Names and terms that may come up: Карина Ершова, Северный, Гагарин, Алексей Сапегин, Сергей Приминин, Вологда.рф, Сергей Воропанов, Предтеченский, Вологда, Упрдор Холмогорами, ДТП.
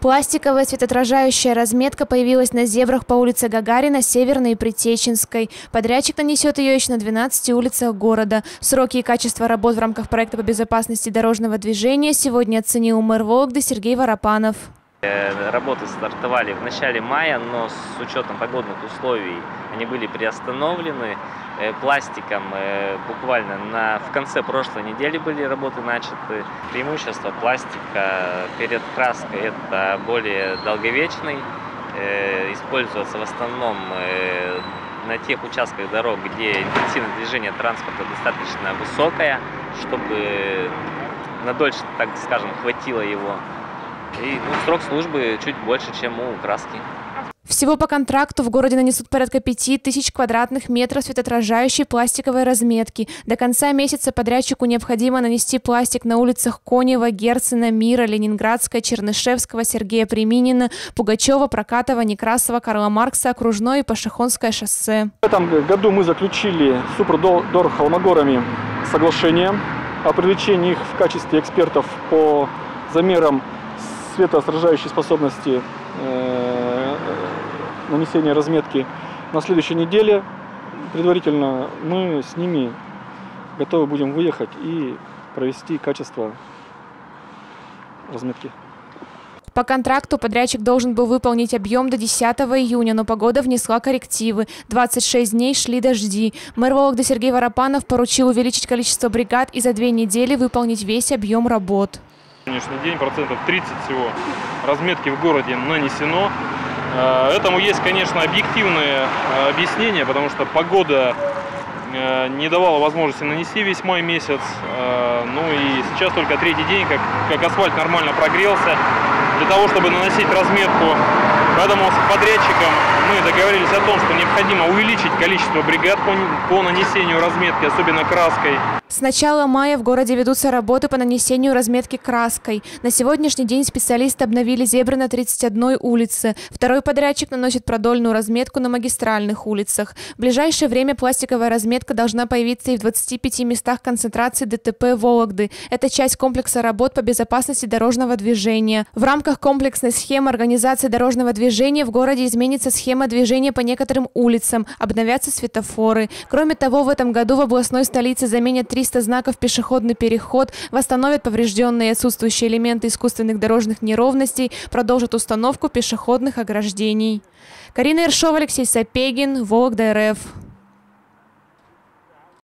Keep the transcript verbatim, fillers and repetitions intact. Пластиковая светоотражающая разметка появилась на зебрах по улице Гагарина, Северной и Предтеченской. Подрядчик нанесет ее еще на двенадцати улицах города. Сроки и качество работ в рамках проекта по безопасности дорожного движения сегодня оценил мэр Вологды Сергей Воропанов. Работы стартовали в начале мая, но с учетом погодных условий они были приостановлены. Пластиком буквально на, в конце прошлой недели были работы начаты. Преимущество пластика перед краской – это более долговечный, используется в основном на тех участках дорог, где интенсивность движения транспорта достаточно высокая, чтобы надольше, так скажем, хватило его. И ну, срок службы чуть больше, чем у краски. Всего по контракту в городе нанесут порядка пяти тысяч квадратных метров светоотражающей пластиковой разметки. До конца месяца подрядчику необходимо нанести пластик на улицах Конева, Герцена, Мира, Ленинградская, Чернышевского, Сергея Приминина, Пугачева, Прокатова, Некрасова, Карла Маркса, Окружное и Пашихонское шоссе. В этом году мы заключили с Упрдор Холмогорами соглашение о привлечении их в качестве экспертов по замерам светоотражающей способности э, нанесения разметки. На следующей неделе предварительно мы с ними готовы будем выехать и провести качество разметки. По контракту подрядчик должен был выполнить объем до десятого июня, но погода внесла коррективы. двадцать шесть дней шли дожди. Мэр Вологды Сергей Воропанов поручил увеличить количество бригад и за две недели выполнить весь объем работ. Сегодняшний день процентов тридцать всего разметки в городе нанесено. Этому есть, конечно, объективные объяснения, потому что погода не давала возможности нанести весь май месяц. Ну и сейчас только третий день, как, как асфальт нормально прогрелся для того, чтобы наносить разметку. Поэтому с подрядчиком мы договорились о том, что необходимо увеличить количество бригад по, по нанесению разметки, особенно краской. С начала мая в городе ведутся работы по нанесению разметки краской. На сегодняшний день специалисты обновили зебры на тридцать одной улице. Второй подрядчик наносит продольную разметку на магистральных улицах. В ближайшее время пластиковая разметка должна появиться и в двадцати пяти местах концентрации ДТП Вологды. Это часть комплекса работ по безопасности дорожного движения. В рамках комплексной схемы организации дорожного движения в городе изменится схема движения по некоторым улицам, обновятся светофоры. Кроме того, в этом году в областной столице заменят три триста знаков пешеходный переход, восстановят поврежденные и отсутствующие элементы искусственных дорожных неровностей, продолжат установку пешеходных ограждений. Карина Ершова, Алексей Сапегин, Вологда.рф.